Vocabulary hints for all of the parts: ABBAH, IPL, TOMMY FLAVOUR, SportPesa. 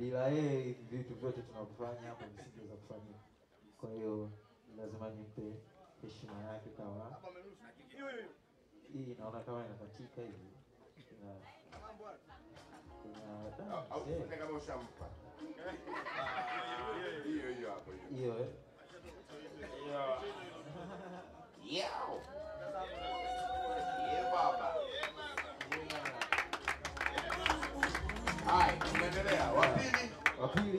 bila yeye vitu vyote tunavyofanya hapo visingeweza kufanyika. Kwa hiyo lazima nimpe heshima yake kwa. Hii naona kama inakatika hivi. Au kuna kama ushampa. Hiyo hapo hiyo. Hiyo. Yao. Yeah, baba. Hai, tunaendelea. Wapili. Wapili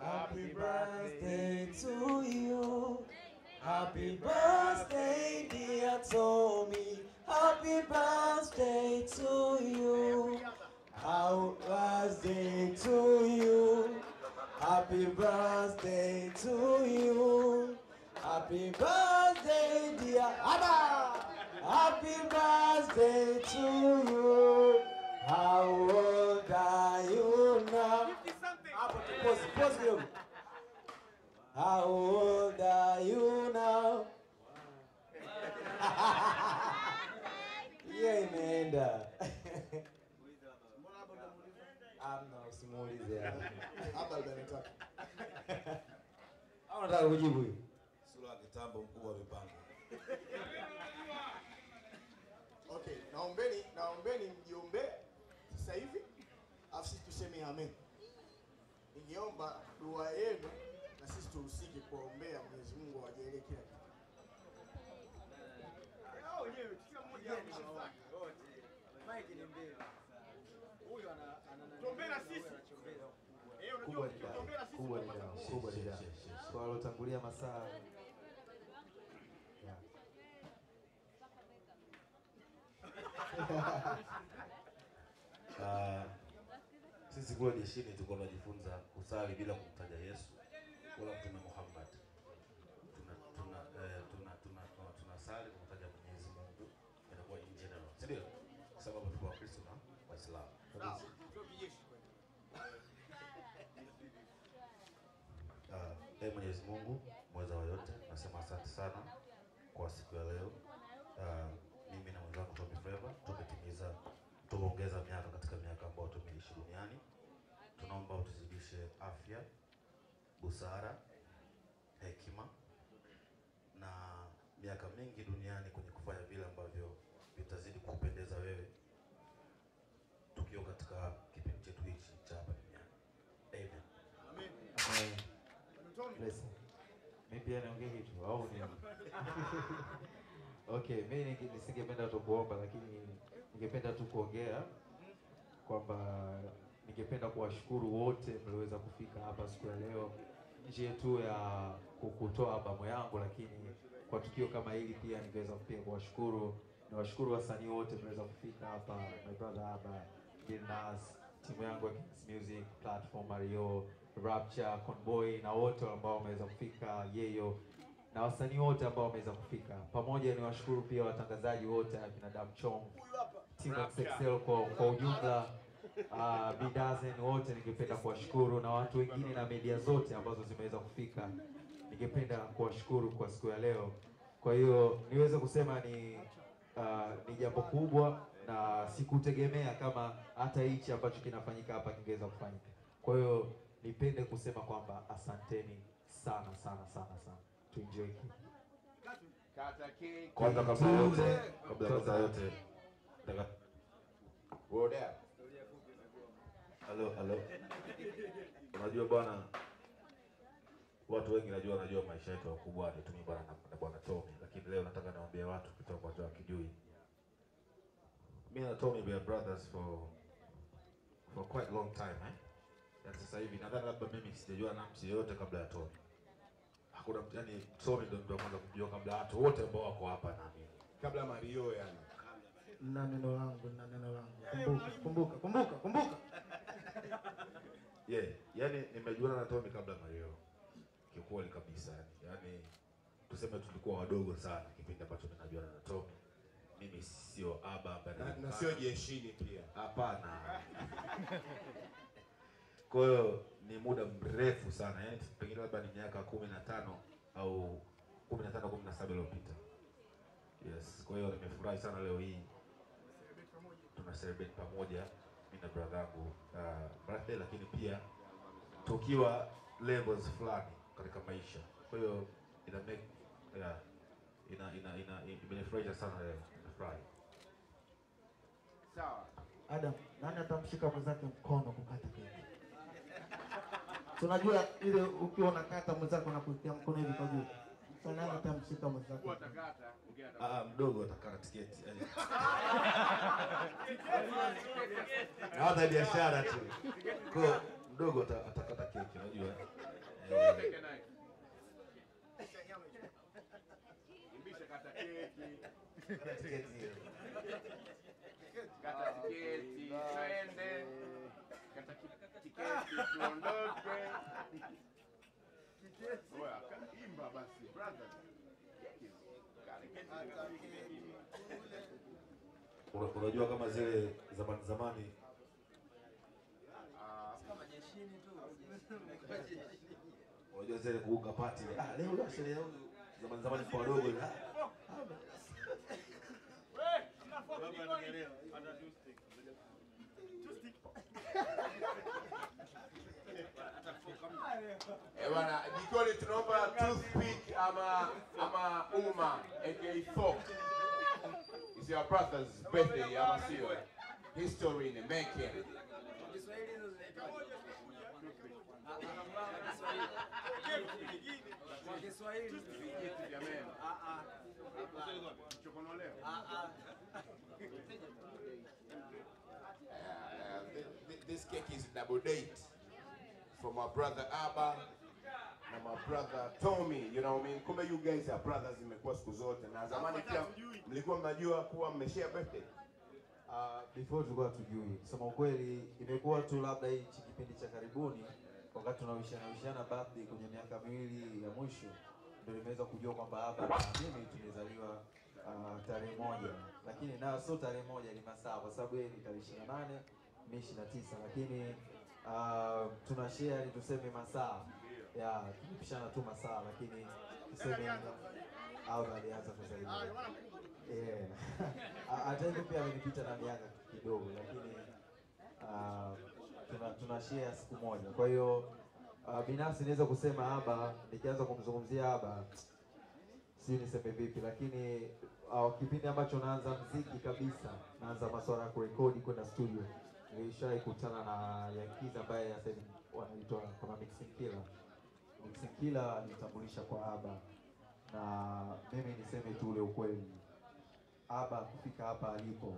Happy birthday to you. Happy birthday, dear Tommy. Happy birthday to you. Happy birthday to you. Happy birthday to you. Happy birthday, dear ABBAH. Happy birthday to you. How old are you now? How old are you now? Yeah, man. I'm not small is there. I'm not going to sura kitambo mkuu wa mipango. Okay, naombeni mjiombee sasa hivi afu sisi tuseme amen. Ningeomba dua yenu na sisi tuhusike kuombea Mwenyezi Mungu awajalie kila kitu. Hao wenyewe kila mmoja anashafanya wote. Mike ni mbeba. Huyu anatuombea sisi. Eh, unajua kuombea sisi kubwa dada. Kwa alotangulia masaa yeah. Sisi kwa dini tuko tunajifunza kusali bila kumtaja Yesu wala kumtaja Muhammad. Tunasali kumtaja Mwenyezi Mungu inakuwa in general. Ndio sababu tuko Wakristo na Waislamu. Mwenyezi Mungu mweza wa yote, nasema asante sana kwa siku ya leo. Mimi na mwenzangu Tommy Flavour tumetimiza tumeongeza miaka katika miaka ambayo tumeishi duniani. Tunaomba utuzidishe afya, busara, hekima na miaka mingi duniani kwenye kufanya vile ambavyo vitazidi kukupendeza wewe tukiwa katika kipindi chetu hichi cha hapa duniani. Amen. Amen. Amen. Listen, maybe anaongea kitu au ni okay, mimi nisingependa tu kuomba lakini ningependa tu kuongea kwamba ningependa kuwashukuru wote mlioweza kufika hapa siku ya leo nje tu ya kukutoa albamu yangu, lakini kwa tukio kama hili pia ningeweza kupenda kuwashukuru na washukuru wasanii wote mlioweza kufika hapa, my brother ABBAH, Dinas, timu yangu ya Kings Music, Platform Mario, Rapture, Convoy na wote ambao wameweza kufika, Yeyo na wasanii wote ambao wameweza kufika. Pamoja ni washukuru pia watangazaji wote na binadamu Chong, timu ya Excel kwa ujumla, Bidazen wote ningependa kuwashukuru na watu wengine na media zote ambazo zimeweza kufika. Ningependa kuwashukuru kwa siku ya leo. Kwa hiyo niweze kusema ni jambo kubwa na sikutegemea kama hata hichi ambacho kinafanyika hapa kingeweza kufanyika. Kwa hiyo nipende kusema kwamba asanteni sana sana sana sana. Tuenjoy kiki. Kwanza kabla yote. Woda. Hello. Unajua bwana watu wengi najua maisha yetu wakubwa ni Tommy bwana na bwana Tommy, lakini leo nataka niwaambie watu kutoka watu wakijui. Mimi na Tommy we are brothers for quite long time, eh? That's sasa hivi nadhani labda mimi sijajua namsi yote kabla ya Tommy. Hakuna yani Tommy ndio mtu kwanza kujua kabla watu wote ambao wako hapa na mimi. Kabla Mario yani. Na neno langu. Kumbuka. Yeah, yani nimejuana na Tommy kabla Mario. Kiukweli kabisa. Yani tuseme tulikuwa wadogo sana kipindi ambacho ninajuana na Tommy. Mimi sio ABBAH na sio jeshini pia. Hapana. Kwa hiyo ni muda mrefu sana, yani pengine labda ni miaka 15 au 15 17 iliyopita. Yes, kwa hiyo nimefurahi sana leo hii. Tunasherehekea pamoja mimi na brother yangu Brother, lakini pia tukiwa levels fulani katika maisha. Kwa hiyo ina make imenifurahisha sana leo. Nafurahi. Sawa. Adam, nani atamshika mwenzake mkono kukata keki? Tunajua ile ukiwa unakata mwenzako na kutia mkono hivi kwa juu. Sana atamshika mwenzako. Utakata, ongea na mdogo atakata tiketi. Na hata biashara tu. Kwa mdogo atakata keki, unajua. Imbisha kata keki. Kata tiketi. Kata tiketi. Twende. Kata tiketi tuondoke. Oya, imba basi, brother. Unajua kama zile zamani zamani. Kama jeshini tu. Unajua zile kuuka party. Ah, leo unasheria zamani zamani kwa dogo. Wewe, unafuata nini? Ana joystick. Joystick. Ewana, jikoni tunaomba toothpick ama uma aka fork. It's your brother's birthday, ama sio? History in the making. This cake is double date. From my brother ABBAH and my brother Tommy, you know what I mean? Kumbe you guys are brothers, imekuwa siku zote. Na zamani pia mlikuwa mnajua kuwa mmeshare birthday. Before tulikuwa tujui. Sema ukweli imekuwa tu labda hii kipindi cha karibuni wakati tunawishana birthday kwenye miaka miwili ya mwisho ndio nimeweza kujua kwamba ABBAH na mimi tumezaliwa tarehe moja. Lakini na sio tarehe moja, ni masaa kwa sababu yeye ni tarehe 28, mimi 29, lakini tunashare tuseme masaa. Yeah, tunapishana tu masaa lakini tuseme au alianza kuzaliwa. Eh. Ataenda pia alipita na miaka kidogo lakini tunashare siku moja. Kwa hiyo binafsi naweza kusema ABBAH nikianza kumzungumzia ABBAH si niseme vipi, lakini kipindi ambacho naanza muziki kabisa, naanza masuala ya kurekodi kwenda studio. Nilishai kutana na Yankiza ambaye sasa wanaitwa kama Mixing Killer. Mixing Killer alitambulisha kwa ABBAH. Na mimi niseme tu ule ukweli. ABBAH kufika hapa alipo.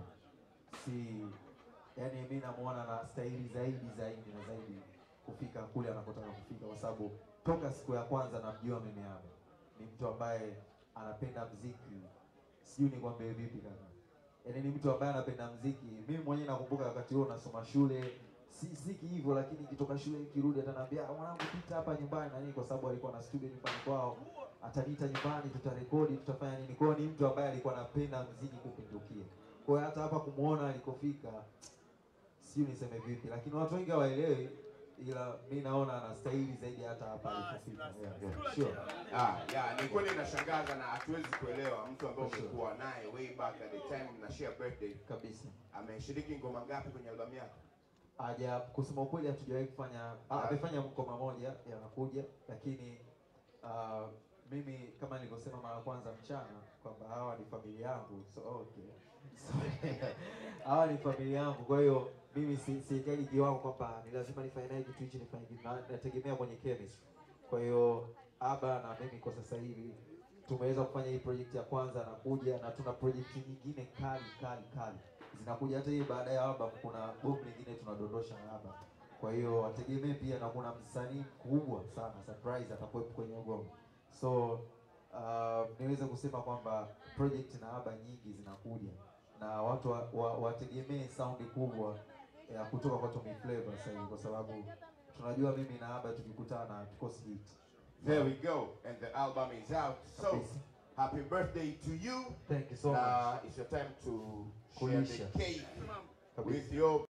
Si yani mimi namuona na staili zaidi kufika kule anakotaka kufika kwa sababu toka siku ya kwanza namjua mimi hapa. Ni mtu ambaye anapenda muziki. Sijui ni kwambie vipi kaka. Yaani ni mtu ambaye anapenda muziki. Mimi mwenyewe nakumbuka wakati huo nasoma shule, siki hivyo lakini nikitoka shule nikirudi ataniambia mwanangu pita hapa nyumbani na nini kwa sababu alikuwa na studio nyumbani kwao. Ataniita nyumbani tutarekodi, tutafanya nini. Kwa hiyo ni mtu ambaye alikuwa anapenda muziki kupindukia. Kwa hiyo hata hapa kumuona alikofika sio niseme vipi, lakini watu wengi hawaelewi ila mimi naona anastahili zaidi hata hapa alipofika. Sure. Ni kweli inashangaza na hatuwezi kuelewa mtu ambaye umekuwa naye way back at the time mna share birthday kabisa. Ameshiriki ngoma ngapi kwenye albamu yako? Aja kusema ukweli hatujawahi kufanya. Amefanya ngoma moja yanakuja lakini mimi kama nilivyosema mara kwanza mchana kwamba hawa ni familia yangu. So okay. Hawa ni familia yangu. Kwa hiyo mimi sijali jiwangu kwamba ni lazima nifanye naye kitu hichi nifanye hivi, nategemea kwenye chemistry. Kwa hiyo ABBAH na mimi kwa sasa hivi tumeweza kufanya hii project ya kwanza nakuja na tuna project nyingine kali zinakuja hata hii baada ya ABBAH kuna bomu lingine tunadondosha na ABBAH. Kwa hiyo wategemee pia na kuna msanii mkubwa sana surprise atakuwepo kwenye ngoma. So niweza kusema kwamba project na ABBAH nyingi zinakuja na watu wategemee sound kubwa kutoka kwa Tommy Flavor sasa kwa sababu tunajua mimi na Abba tukikutana kikosi hiki. There we go, and the album is out. So, happy birthday to you. Thank you so much. It's your time to share the cake with your